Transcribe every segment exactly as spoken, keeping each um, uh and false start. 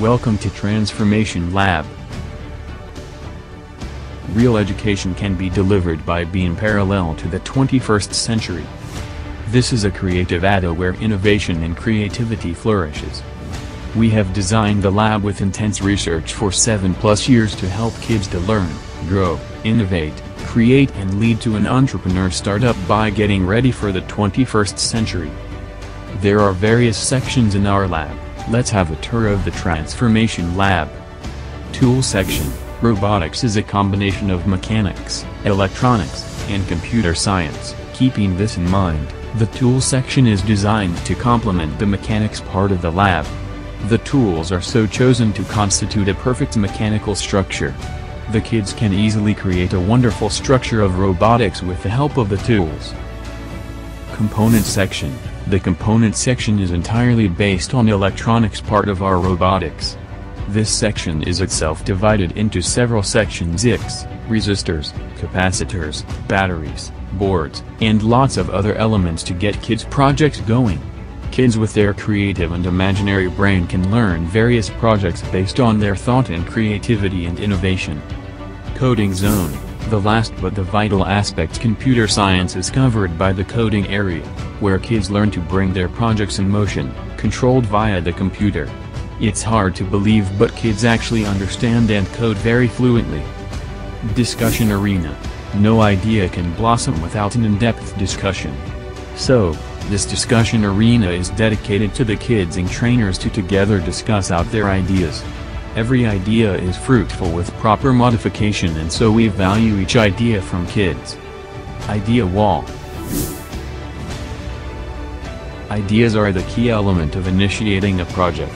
Welcome to Transformation Lab. Real education can be delivered by being parallel to the twenty-first century. This is a creative addo where innovation and creativity flourishes. We have designed the lab with intense research for seven plus years to help kids to learn, grow, innovate, create and lead to an entrepreneur startup by getting ready for the twenty-first century. There are various sections in our lab. Let's have a tour of the Transformation Lab. Tool section. Robotics is a combination of mechanics, electronics, and computer science. Keeping this in mind, the tool section is designed to complement the mechanics part of the lab. The tools are so chosen to constitute a perfect mechanical structure. The kids can easily create a wonderful structure of robotics with the help of the tools. Component section. The component section is entirely based on electronics part of our robotics. This section is itself divided into several sections: I Cs, resistors, capacitors, batteries, boards, and lots of other elements to get kids' projects going. Kids with their creative and imaginary brain can learn various projects based on their thought and creativity and innovation. Coding zone. The last but the vital aspect, computer science, is covered by the coding area, where kids learn to bring their projects in motion, controlled via the computer. It's hard to believe, but kids actually understand and code very fluently. Discussion arena. No idea can blossom without an in-depth discussion. So, this discussion arena is dedicated to the kids and trainers to together discuss out their ideas. Every idea is fruitful with proper modification, and so we value each idea from kids. Idea wall. Ideas are the key element of initiating a project.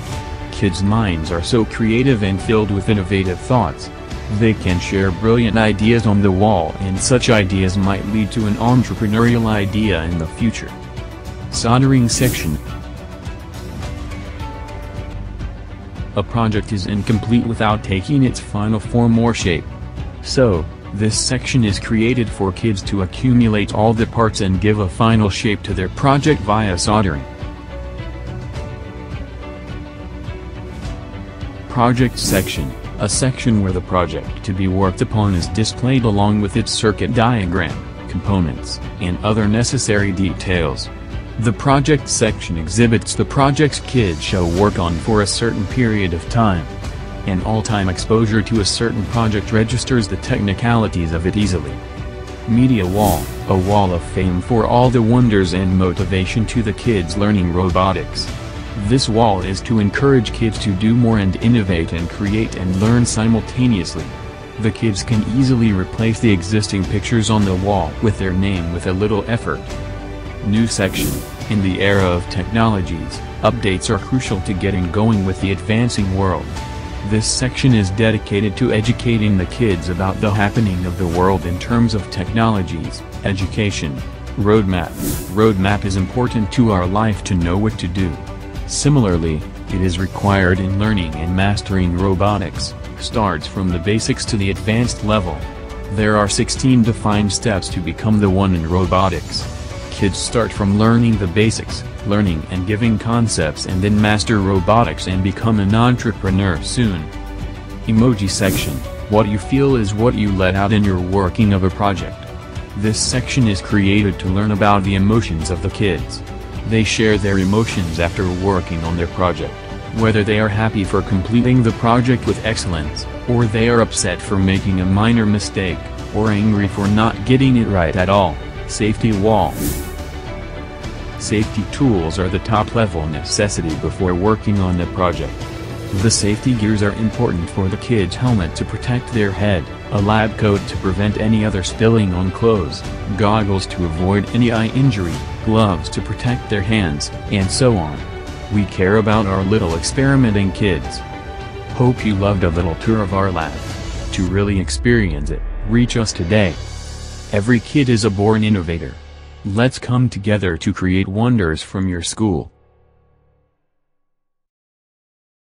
Kids' minds are so creative and filled with innovative thoughts. They can share brilliant ideas on the wall, and such ideas might lead to an entrepreneurial idea in the future. Soldering section. A project is incomplete without taking its final form or shape. So, this section is created for kids to accumulate all the parts and give a final shape to their project via soldering. Project section, a section where the project to be worked upon is displayed along with its circuit diagram, components, and other necessary details. The project section exhibits the projects kids shall work on for a certain period of time. An all-time exposure to a certain project registers the technicalities of it easily. Media wall, a wall of fame for all the wonders and motivation to the kids learning robotics. This wall is to encourage kids to do more and innovate and create and learn simultaneously. The kids can easily replace the existing pictures on the wall with their name with a little effort. New section. In the era of technologies, updates are crucial to getting going with the advancing world. This section is dedicated to educating the kids about the happening of the world in terms of technologies, education, roadmap. Roadmap is important to our life to know what to do. Similarly, it is required in learning and mastering robotics, starts from the basics to the advanced level. There are sixteen defined steps to become the one in robotics. Kids start from learning the basics, learning and giving concepts, and then master robotics and become an entrepreneur soon. Emoji section. What you feel is what you let out in your working of a project. This section is created to learn about the emotions of the kids. They share their emotions after working on their project, whether they are happy for completing the project with excellence, or they are upset for making a minor mistake, or angry for not getting it right at all. Safety wall. Safety tools are the top-level necessity before working on the project. The safety gears are important for the kids' helmet to protect their head, a lab coat to prevent any other spilling on clothes, goggles to avoid any eye injury, gloves to protect their hands, and so on. We care about our little experimenting kids. Hope you loved a little tour of our lab. To really experience it, reach us today. Every kid is a born innovator. Let's come together to create wonders from your school.